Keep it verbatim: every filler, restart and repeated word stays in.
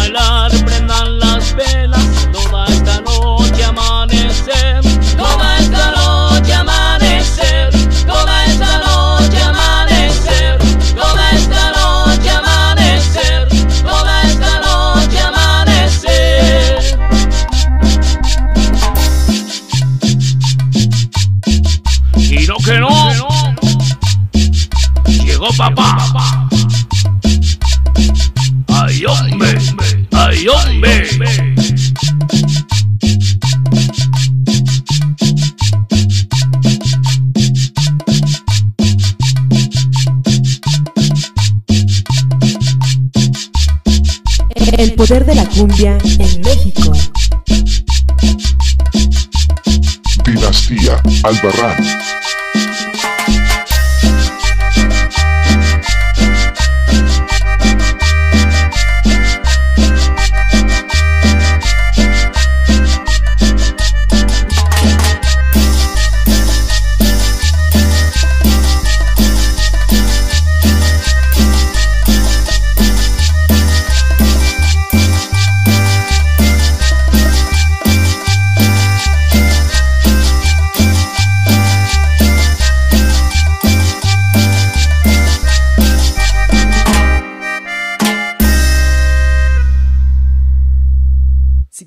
bailar, prendan las velas, toda esta noche amanecer, toda esta noche amanecer, toda esta noche amanecer, toda esta noche amanecer, toda esta noche amanecer. Y no que no, llegó papá. Ay hombre, ay hombre. El poder de la cumbia en México. Dinastía Albarrán. Si